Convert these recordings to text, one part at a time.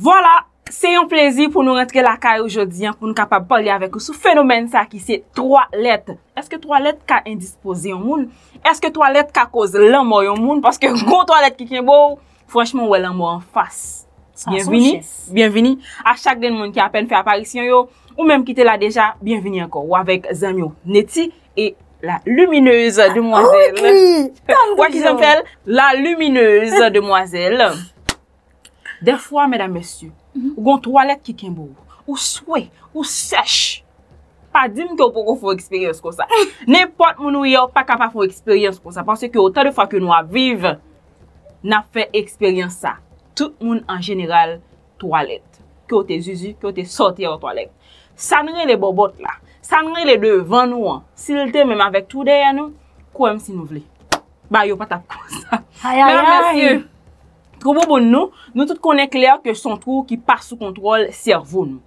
Voilà, c'est un plaisir pour nous rentrer la caille aujourd'hui, pour nous capables de parler avec vous sur phénomène ça qui c'est trois lettres. Est-ce que trois lettres qu'a indisposé au monde? Est-ce que trois lettres qu'a cause l'amour au monde? Parce que gros trois lettres qui est beau, franchement, ouais l'amour en face. Bienvenue, bienvenue à chaque monde qui a à peine fait apparition yo, ou même qui était là déjà, bienvenue encore. Ou avec Zamio Neti et la lumineuse demoiselle. Quoi qui s'appelle la lumineuse demoiselle. Des fois, mesdames, messieurs, vous avez trois lettres qui sont beaux, ou souhait, ou sèche. Pas dire que vous pouvez faire expérience comme ça. N'importe qui nous n'est pas capable de faire expérience comme ça. Parce que autant de fois que nous vivons, nous avons fait expérience ça. Tout le monde en général, trois lettres. Que vous avez zuzu, que vous avez sorti aux toilettes. Ça ne les bobotes là. Ça ne les devant nous. S'il te même avec tout derrière nous, comme si nous voulons. Bah, vous n'avez pas tapé comme ça. Mesdames, messieurs. Trop bon nous, nous tous connaissons clair que son trou qui passe sous contrôle cerveau nous.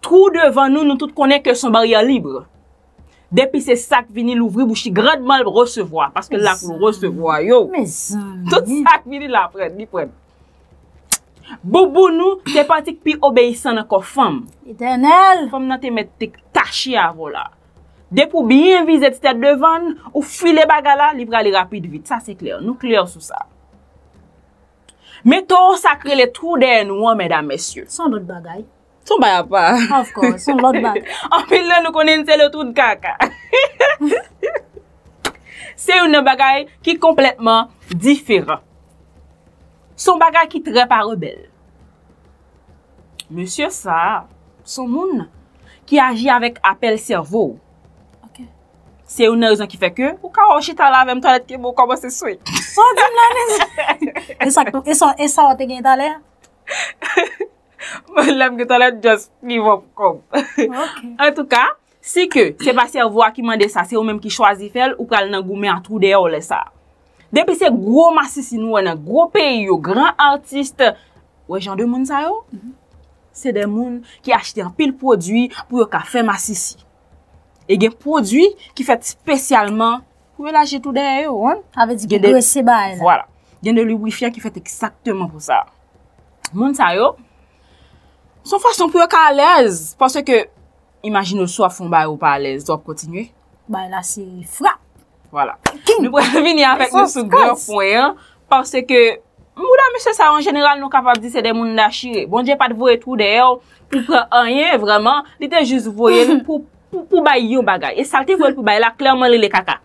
Trou devant nous, nous tous connaissons que son barrière libre. Depuis ces sacs vini l'ouvrir bouche grandement le recevoir parce que là pour recevoir yo. Mais tout sac vini là prend, li prend. Boubou nous, c'est parti pi obéissant encore femme. Éternel. Femme nan te met te taché avant là. Dès pour bien viser tête devant ou filer bagala, li pral rapide vite. Ça c'est clair, nous clair sur ça. Mettons sacré les trous derrière nous, mesdames, messieurs. Sans d'autres bagailles. Sans bagailles pas. Of course, sans l'autre bagaille. En plus, là, nous connaissons le trou de caca. C'est une bagaille qui est complètement différente. Son bagaille qui est très pas rebelle. Monsieur, ça, son monde qui agit avec appel cerveau. Ok. C'est une raison qui fait que, ou quand on chita là, même toilette qui est beau, comment c'est souhait. Et ça, on te gagne l'air? Just give up, come. En tout cas, si que c'est pas cerveau qui m'a dit ça, c'est eux-mêmes qui choisissent faire ou qu'elle n'a goûté en tout dehors, les ça. Depuis ces gros massifs, nous, on a gros pays, grands artistes, ouais, genre de monde, ça, yo. C'est des monde qui achètent un pile produit pour faire massif. Et des produits qui fait spécialement pour mélanger tout derrière, hein? Avec du graissé bas. Voilà. Il y a des lubrifiants qui fait exactement pour ça. Moun sa yo, son façon pour qu'à l'aise, parce que, imagine soit fond ba ou pas à l'aise, doit continuer. Bah là, c'est frappe. Voilà. Nous pouvons venir avec nous sur grand point, parce que, mouda monsieur ça en général, nous capables de dire c'est des moun d'achiré. Bon Dieu, pas de voyer tout derrière, pour prendre rien, vraiment, il était juste voyer pour bailler yon bagay. Et ça, te voyer pour bailler là, clairement, les caca.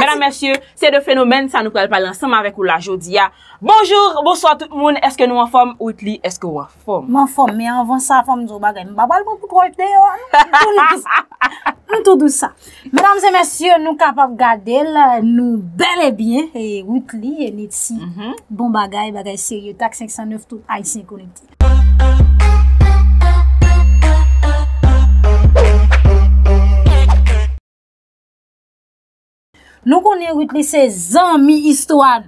Mesdames, messieurs, c'est le phénomène, ça nous parle pas ensemble avec vous la jodia. Bonjour, bonsoir tout le monde, est-ce que nous en forme ou est-ce que vous en forme? M'en forme, mais avant ça, forme de bagay. M'babal pour trop de yon. Tout ça. Mesdames et messieurs, nous capables de garder, nous bel et bien, et Whitley, et Netsi. Bon bagay, bagay sérieux, TAC 509, tout Haïtien connecté. Nous connaissons Whitley, c'est Zami Histoire.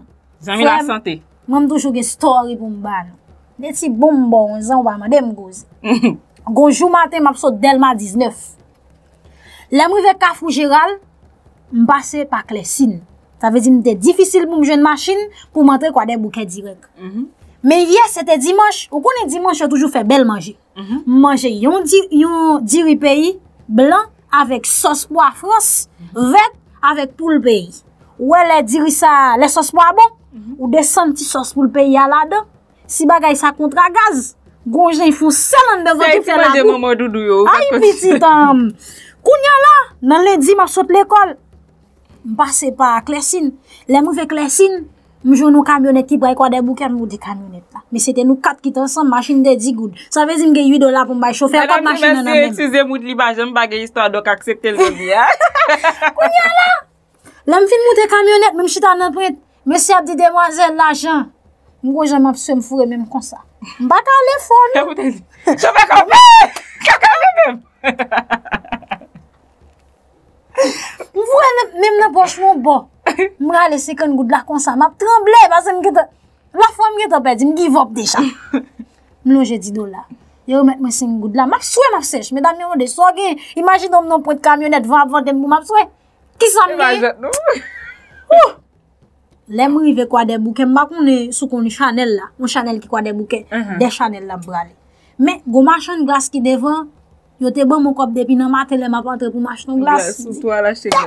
Zami la santé. Même toujours une story pour me battre. Des petits bonbons, on va m'aider me goûter. Bonjour matin, m'a sorti Delma 19. L'arrivée à Carrefour Géral, me passer par Clessine. Ça veut dire que c'était difficile pour me jeune machine pour montrer quoi des bouquets directs. Mais hier, c'était dimanche. Vous connaissez dimanche, j'ai toujours fait belle manger. Manger yon diri pays blanc avec sauce pois France, vert. Avec tout le pays. Ou elle dit ça, les sauces pas bon, ou des petits sauces pour le pays à là-dedans. Si bagay ça contre à gaz, gonjin font seul devant tout faire la boue. Aïe, petit homme. Kounya là, dans lundi, m'a saute l'école. M'passe par Clessine. Les mauvais Clessine, m'joue nos camionnettes qui braille quoi des bouquets, nous des camionnettes là. Mais c'était nous quatre qui étaient ensemble, machine de 10 gouttes. Ça veut dire que 8 dollars pour m'baille chauffeur comme machine en même. Excusez-moi de l'image, m'bagay histoire donc accepter le bien. Kounya là. Là, je suis monté camionnette, même si je suis en prête. Monsieur a dit demoiselle, l'argent. Je ne sais pas si je me fous même comme ça. Je ne vais pas aller fort. Je ne vais pas aller même. Je vois même la poche mon bon. Je vais aller 50 gouttes là comme ça. Je tremble parce que la femme qui est perdue, je give up déjà. Non, j'ai 10 dollars. Yo met moi 5 gouttes là. Je souhaite ma sèche. Mesdames et messieurs, imagine que je suis prête camionnette, je vais avant de me souhaiter. Qui s'en est? l'aime rive quoi des bouquets, m'a connait sous qu'on Chanel là, on Chanel qui quoi des bouquets, des Chanel là bralé. Mais go marchand de glace qui devant, yo te bon mon cop depuis nan matin là m'a rentré pour marcher en glace. Sous toi là chez ça.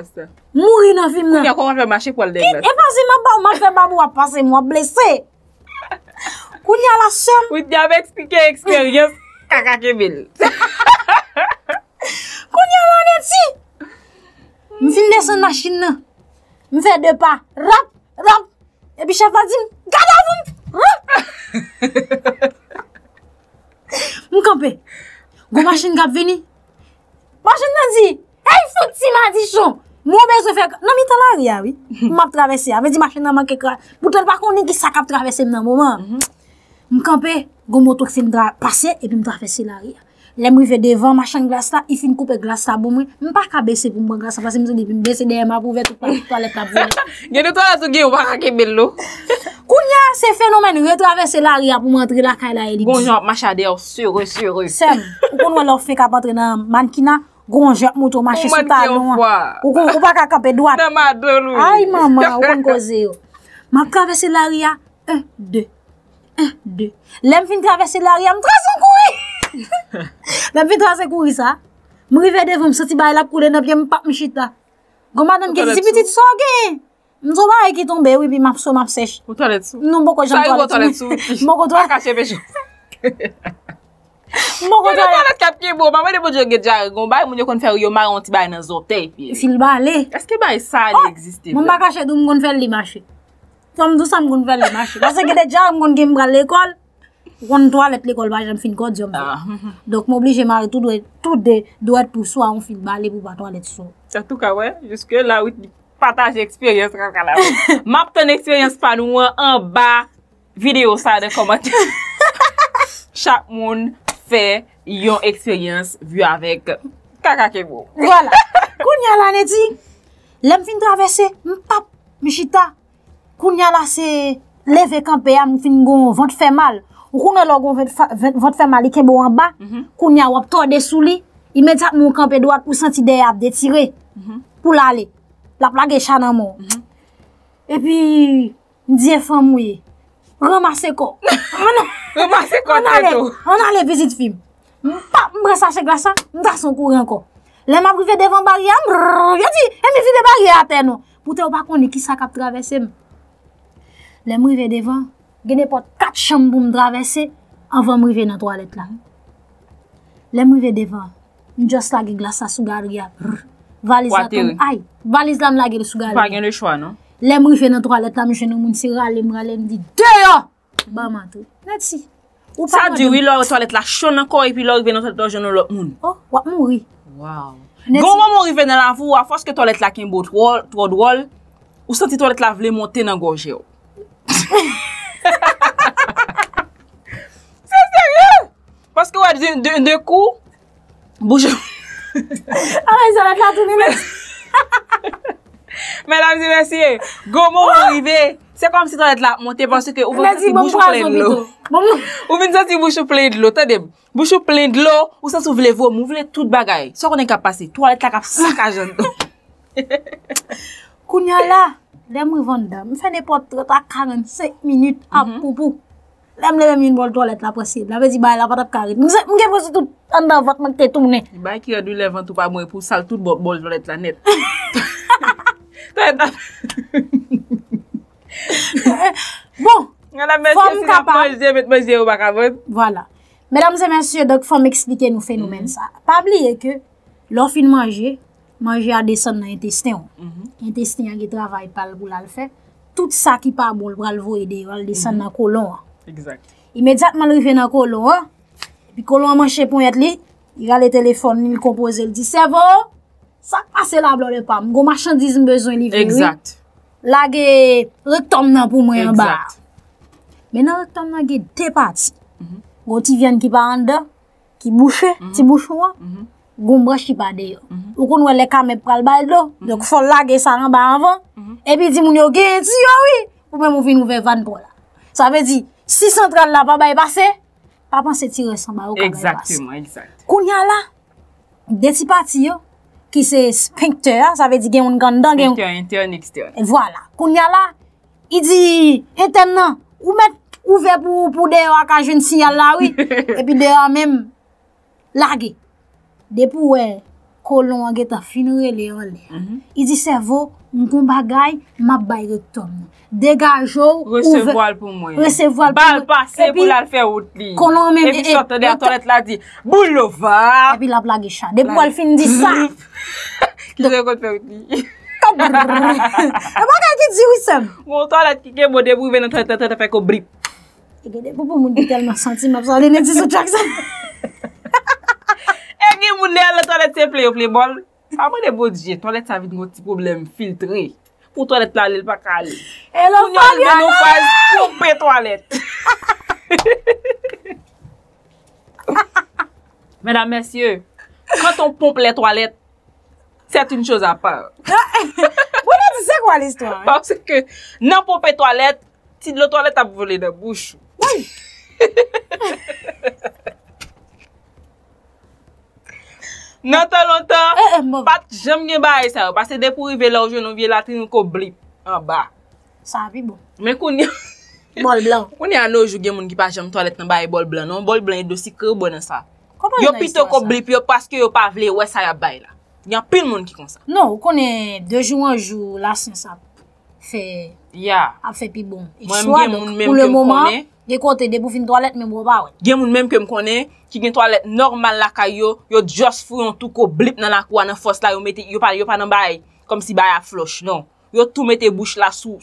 Mourir dans film là. Comment faire marcher pour le glace? Et vas-y m'a fait babou à passer moi blessé. Kounya la somme. Oui, tu avais expliqué expérience caca kebel. Kounya la neti. Je suis descendre la machine, je fais deux pas, rap, rap, et puis chef a dit, garde à vous! Je campe, la machine qui est venue, la machine dit, hey, faut que tu m'as dit, moi, je fais. Non, mais tu as oui. Je traversé, je dis, machine n'a manqué. Pourtant, par contre, qui s'est traversé dans le moment. Je campe, la moto qui est passée, et puis je traverse l'arrière. Les mouilles devant ma chambre glace là, il finit couper glace là pour moi. Je ne peux pas baisser pour moi glace parce que je me dis baisser derrière ma pouvait tout pas toilette là. Il y a des toilettes où il y a pas qu'à bello. Kounya c'est phénomène retraverser l'arrière pour entrer la caille là. Bonjour machadeur sur. C'est on voit leur fait qu'à entrer dans mannequinat, gonjep moto marcher sur talon. Ou pas qu'à camper droite. Aïe maman, on causer. M'a traverser l'arrière 1 2 1 2. L'aime fin traverser l'arrière, me trace en courir. La vie trace courir ça. Je suis devant, je me sentis bail la couler, je ne pas me chita. Madame qui dit petite sogue. Je suis qui tombe, oui, puis je suis sèche. Ou toilette sous. Non, beaucoup de gens toilette sous. Beaucoup de gens caché mes choses. Beaucoup de gens toilette cap qui bon, maman de bon Dieu déjà gon bail, mon yo kon faire yo maron ti bail dans zoté puis. S'il balé. Est-ce que bail ça existe? Mon pas caché d'où mon kon faire les marchés. Comme d'où ça mon kon faire les marchés. Parce que déjà mon game bra l'école. On doit aller à l'école, je ne fais pas de donc, je m'oblige à marier tout doit être pour soi, on fait baler pour battre les sous. C'est tout cas, ouais, jusque là où tu partages l'expérience. Map ton expérience par nous en bas, vidéo ça de commentaires. Chaque monde fait une expérience vue avec Kaka Kebo. Voilà. Kounya la dit, l'aime fin traverser, m'pap, m'chita. Kounya la c'est lever campé, m'fin gon, vont faire mal. Ou quand l'on va faire mal, il est en bas, qu'on y a un tour de souli, immédiatement quand on doit pour sentir derrière détirer, pour l'aller, la plaque est chanamon. Et puis, dire femme oui, ramasser quoi, on allait visiter film, pas me brasser grâce à, me tracer son courant quoi. Les m'a privé devant barrière, je dis, elle me vit des barrières à terre non, pour te pas qu'on est qui ça cap traverser. Les m'a privé devant. Je n'ai pas 4 chambres pour me traverser avant de me dans la toilette. Je suis devant. Je suis allé glace à Sougaria. Valise à aïe. Valise à la Sougaria. Pas de choix, non? Je suis dans la toilette. Je suis allé me dire dehors! Bah, matou. Merci. Ça dit oui, la toilette là chaude encore et puis là, je dans la toilette de l'autre monde. Oh, je mourir. Wow. Quand je suis dans la voie, à force que la toilette là qui est beau, trop drôle, ou senti la toilette là voulait monter dans la gorge. C'est sérieux! Parce que ouais, deux coups, bouge. Ah, ils arrêtent là tout le monde. Mesdames et messieurs, Gomo arrivé. C'est comme si tu allais là monter parce que vous avez une bouche pleine de l'eau. Vous avez une bouche pleine de l'eau. Attendez, bouche pleine de l'eau, ou ça s'ouvre les vous, mouvez tout le bagaille. Ce qu'on est capable de passer, tu allais là comme saccage. Kounya là. Je fais n'importe quoi, 45 minutes à poupou. Je me une toilette là possible. Je me dis, bah, là, pas de carré. Je me tout en avant, je me tourné. Bah, qui a dû lever tout pas moi pour sale tout bol toilette là net. Bon, voilà. Mesdames et messieurs, donc, faut m'expliquer nos phénomènes ça. Pas oublier que l'offre de manger. Manger à descendre dans l'intestin. L'intestin qui travaille pas pour le faire. Tout ça qui pas bon pour le voir il descend dans le colon. Exact. Immédiatement, il revient dans le colon. Puis, le colon mange pour être là. Il a le téléphone, il compose, il dit cerveau. Ça passe là, bleu de pam. Go marchandise, besoin de livrer. Exact. Là, il retombe pour moi en bas. Maintenant, il y a deux parties. Il y a des viandes qui partent en dedans, qui bouchent, qui bouchent. Gombra chipa de ou kon wèl kamè pral bal do donc faut laguer ça en bas avant et puis dit moun yo gen ti yo oui ou même on vinn ouvert van pour là ça veut dire si central là pas bay passer pas penser tirer sans ba ou exactement exact kounya là des ti parti yo qui c'est sphincter ça veut dire gen on gandan gen interne externe voilà kounya là Il dit, maintenant, ou mettre ouvert pour dehors à jeune signal là, oui. Et puis dehors même, largué. Depuis ouais, colon en guetta finiré les en l'air. Il dit, cerveau, mon combagaille, ma baille de tombe. Dégage ou recevoir pour moi. Recevoir pour moi. Balle passer pour la faire autre. Colon même. Et puis sortir de la toilette là, dit, boulevard. Et puis la blague chat. Depuis elle finit dit ça. Qui veut qu'on fait autre? Et moi, quand dit oui, Sam. Mon toilette qui est modé, vous venez de faire un brip. Et vous avez tellement senti, vous avez dit sur Jackson. Et vous avez la toilette, c'est play au playball. Avant de vous dire, toilette, ça a un petit problème filtré. Pour toilette, là, elle n'est pas calée. Et l'on va nous faire toilette. Mesdames, messieurs, quand on pompe les toilettes, c'est une chose à part. Vous avez dit ça quoi l'histoire? Parce que non pour les toilettes, si la toilette a volé de bouche. Oui. Non tant longtemps. Pas jamais bailler ça parce que dès pour arriver là où je nous viens là tu nous coblip en bas. Ça va bon. Mais qu'on y bol blanc. On est à nos jours gens qui pas jamais toilette dans bailler bol blanc. Non bol blanc est dossier que bon ça. Yo plutôt coblip yo parce que yo pas vle ouais ça y a bailler là. Il y a plein de monde qui font ça. Non, on connaît deux jours, un jour, la science a fait. Yeah. A fait plus bon. Et moi, soit, donc, pour le moment, des côtés, des bouffes de toilette, même au bas. Il y a des gens même que je connais, qui ont une toilette normale, la caillou, ils ont juste fouillé tout, ils ont blip dans la cour, dans la fosse, ils ont pas dans le bail, comme si bail à floche. Non. Ils ont tout mis les bouches là, sous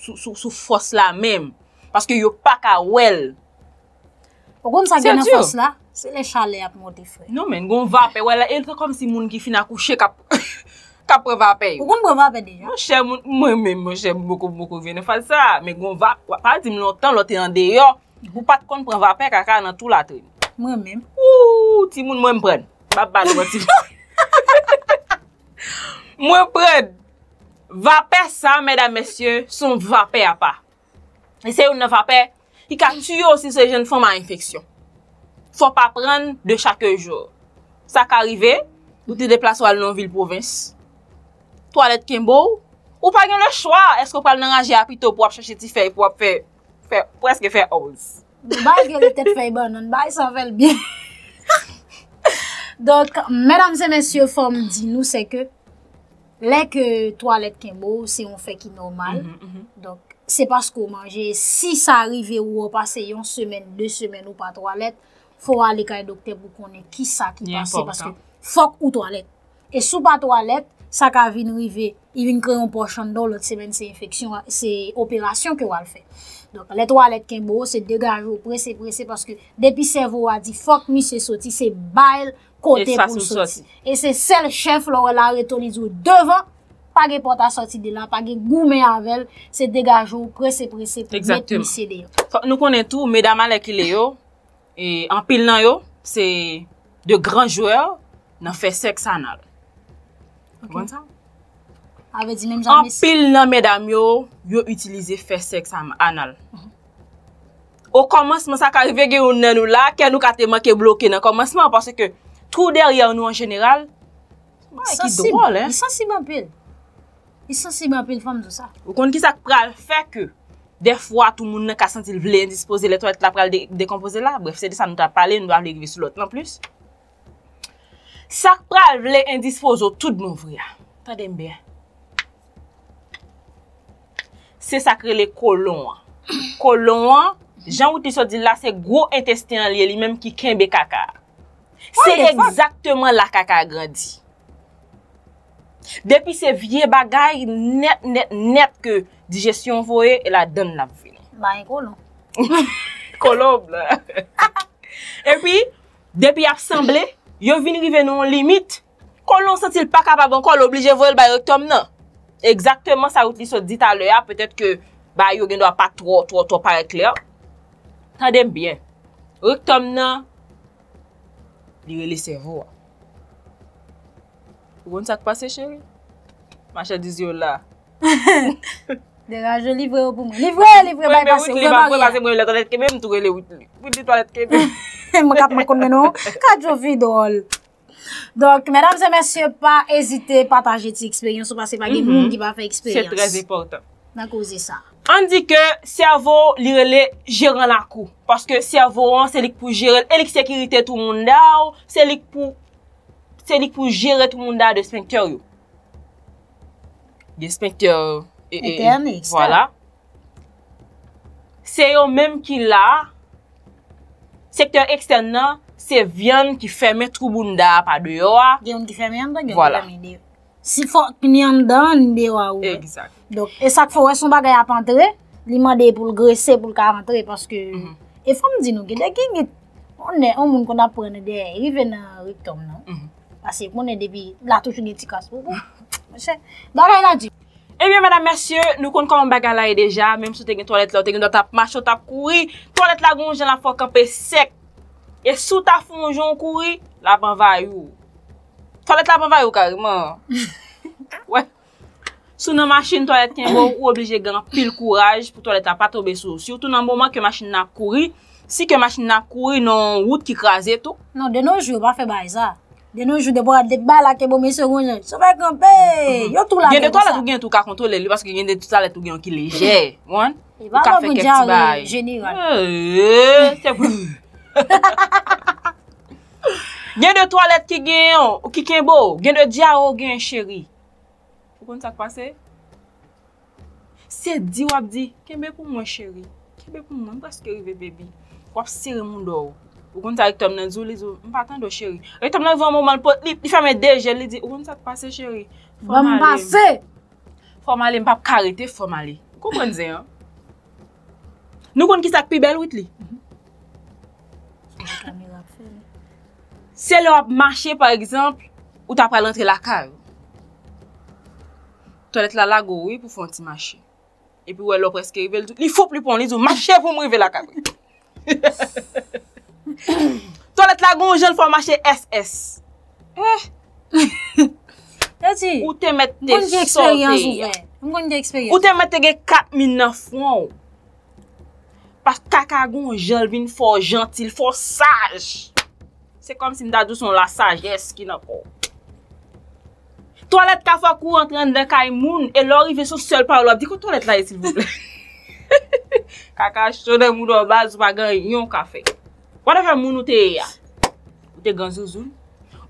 fosse là même. Parce que ils n'ont pas qu'à ouel. Pourquoi ça vient dans la fosse là? C'est les chalets à monter frère. Non mais on va payer. Voilà, elle comme si moun qui finit à coucher cap va payer. Vous comprenez va payer déjà. Mon cher moi même mon cher beaucoup vient faire ça mais on va pas dire longtemps l'autre en dehors. Vous pas de compte prend va payer caca dans tout la traîne. Moi même. Ouh, ti moun moi me prendre. Babal petit. Moi prendre. Va payer ça mesdames messieurs, son va payer à pas. Et c'est une va payer qui a tué aussi ces jeunes femmes à infection. Faut pas prendre de chaque jour. Ça qu'arrive, vous te déplacez à une ville province. Toilette Kimbo, ou pas le choix. Est-ce qu'on peut l'enrager à plutôt pour chercher des feuilles pour faire presque faire house. Bague les têtes feuilles bonnes, bague ça fait bien. Donc, mesdames et messieurs, femmes, dis-nous c'est que les que toilette Kimbo, c'est on fait qui normal. Donc c'est parce qu'on mange. Si ça arrive ou on passe une semaine, deux semaines ou pas toilette. Faut aller chez le docteur pour connaître qui ça qui passe parce que faut ou toilette et sous pas toilette ça qu'a vient arriver il vient créer un pochon dans l'autre semaine c'est infection c'est opération que on va faire donc les toilettes qui beau c'est dégager presser parce que depuis cerveau a dit faut monsieur sorti c'est bail côté pour sortir et c'est seul chef là la rétolise devant pas de porte à sortir de là pas de gourmet avec c'est dégager presser pour mettre monsieur dehors nous connaissons tout mesdames avec Léo. Et en pile nan yo, c'est de grands joueurs qui fait sexe anal. Comment ça? En pile nan mesdames yo, yo utilisé fait sexe anal. Au commencement ça arrive que on nous là, que nous carrément que bloqué dans commencement parce que tout derrière nous en général, c'est drôle hein. Ils sont si pile. Ils sont si pile femme de ça. Vous connaissez ça pral fait que des fois, tout le monde n'a qu'à sentir le indisposé, les toilettes là pour décomposer là. Bref, c'est de ça nous avons parlé, nous devons arriver sur l'autre en plus. Ça prend le indisposé, tout le monde ouvrir. Attendez bien. C'est sacré les colons. Colons, Jean Outi so dit là, c'est gros intestin lié lui-même qui kembe caca. C'est exactement la caca grandi. Depuis ces vieux bagailles net que digestion voyait et la donne la vie. Bah un colon. Colombe là. Et puis depuis assemblé, yo vinn rive non limite. Colon sent-il pas capable encore obligé voyer ba rectum non. Exactement ça outil so dit à l'heure, peut-être que bah yo gen doit pas trop paraître clair. Tendez bien. Rectum non li le cerveau. Vous ne savez pas ce chérie? Ma chère disait là. Déjà, je livre pour moi. Livre, pas passer. Livre, donc, mesdames et messieurs, pas hésiter, partager cette expérience, parce que pas qui va faire expérience. C'est très important. D'accord, c'est ça. On dit que cerveau li relé gérant la cour parce que cerveau c'est lui pour gérer et sécurité tout monde là, c'est lui pour gérer tout monde là de inspecteur yo. Des inspecteurs et voilà. C'est eux même qui là secteur externe, c'est viande qui ferme tout monde là pas dehors. Viande qui ferme en dedans, voilà. Si faut ni en dedans ni dehors. Exact. Donc et ça faut son bagage à rentrer, li mandé pour le graisser pour le rentrer parce que et faut me dire nous que on est on monde qu'on a prendre derrière, il vient dans rectum là. Parce que on est depuis là toujours des petits casse. Eh bien, madame, monsieur, nous connaissons comment bagaille déjà, même si tu as une toilette là, tu as une marche, tu as couru, toilette là, tu as fait camper sec. Et sous ta fonction couru, la ban va you. Toilette la ban va you carrément. Ouais. Sous nos machines, toilette ou obligé de gagner pile courage pour toilette à pas tomber sous. Surtout dans le moment que machine n'a couru, si que machine n'a couru, non route qui crase tout. Non, de nos jours, on va faire ça. De nos jours, de boire des balles à Kébomé, c'est bon, ça va camper. Yo tout la vie. Il y a des toilettes qui sont contrôlées parce qu'il y a des toilettes qui sont légères. Il va pas vous dire général. C'est bon. Il y a des toilettes qui sont beaux. Il y a des diaos qui sont chéris. Vous comprenez ça qui passe? C'est dit, vous dit, qu'est-ce pour moi, chérie? Qu'est-ce pour moi? Parce que arrivé, bébé. Vous serrez mon dos. Ou comme ça, rectum nan zou, m'pa tande chéri. Rectum nan vwa moment pot, li ferme deje, li di, ou comme ça passe chéri. Faut m'passe. Faut m'aller m'pa karete, faut m'aller. Comprenez hein? Nous connaissons qui ça pi belle wit li. C'est l'op marché par exemple, ou t'as pas l'entrée la cave. Toilette la lago oui pour faire un petit marché. Et puis ouais, l'op presque rive, il faut plus pour on dit marché pour m'rive la cave. Toilette la gonjel faut marcher SS. Ou te mette tes sorties. Ou te mette tes 4 000 francs. Parce que caca gonjel vient fort gentil, fort sage. C'est comme si m'dadou son la sagesse qui n'a pas. Toilette ka fwa kou entre dans kay moun et l'arrivé son seul par l'op. Dis que toilette là s'il vous plaît. Caca chaud de moun en bas pas gagnon café. Whatever moun ou te ya, ou te gan zouzoul,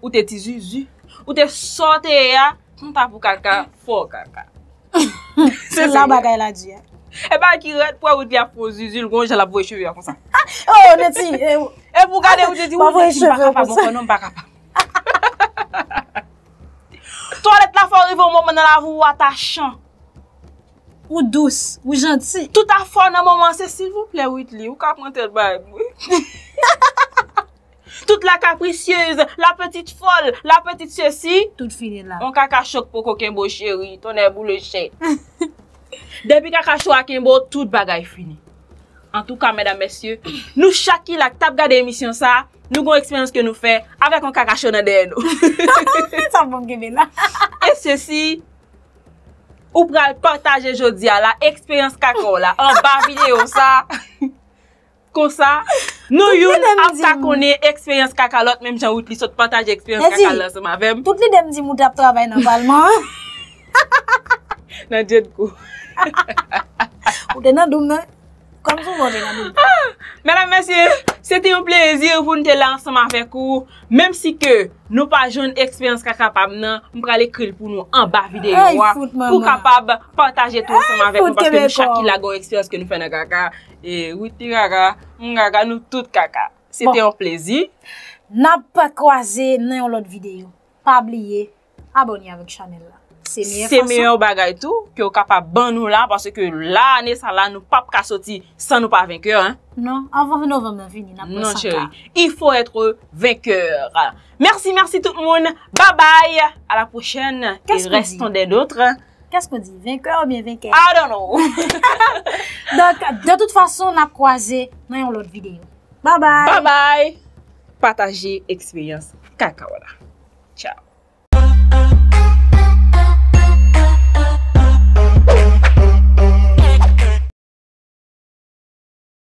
ou te ti zuzu, ou te sote ya, on ta pou kaka, fo kaka. C'est la bagaille la di. Eh ba ki ret pou ou te a fo zuzul, gon jala pou cheveux comme ça. Oh, ne ti. Et pou gade ou te di ou pa bon konon pa kapa. Toilette la fo arrive au moment dans la voie attachant. Ou douce, ou gentil. Tout à fait dans moment c'est s'il vous plaît Whitley, ou ka prend tel bail. Toute la capricieuse, la petite folle, la petite ceci, tout fini là. On kaka choc pour coquin beau chéri, ton est boule chèque. Depuis kaka choc à Kimbo, toute bagaille fini. En tout cas mesdames messieurs, nous chaque qui la table garder émission ça, nous gon expérience que nous fait avec un kaka choc dans derrière nous. Ça bon que là. Et ceci ou pral partager jodi à la expérience kakao là en bas vidéo ça. Comme ça, nous avons connaît expérience cacalotte, même si on saute partage expérience cacalotte avec moi. Toutes les dames disent que nous travaillons normalement. Dans Dieu de coup. Ou de nan doum nan. Comme vous voulez nan doum. Mesdames, messieurs, c'était un plaisir pour nous être là ensemble avec vous. Même si que nous pas jeune expérience capable nan, nous pral écrire pour nous en bas vidéo pour capable partager tout ensemble avec vous parce que chaque qui la gon expérience que nous fait dans caca. Et oui, Tiraga, nous tout caca. C'était un plaisir. N'a pas croisé dans l'autre vidéo. Pas oublier, abonnez avec Chanel là. C'est meilleur bagaille tout que capable ban nous là parce que là année ça là nous pas ka sortir sans nous pas vainqueur hein. Non, avant novembre venir n'a pas ça. Non chérie, il faut être vainqueur. Merci tout le monde. Bye bye, à la prochaine. Et restons des d'autres. Qu'est-ce qu'on dit? Vainqueur ou bien vainqueur? I don't know. Donc, de toute façon, on a croisé dans l'autre vidéo. Bye bye. Bye bye. Partagez expérience. Kakaola. Ciao.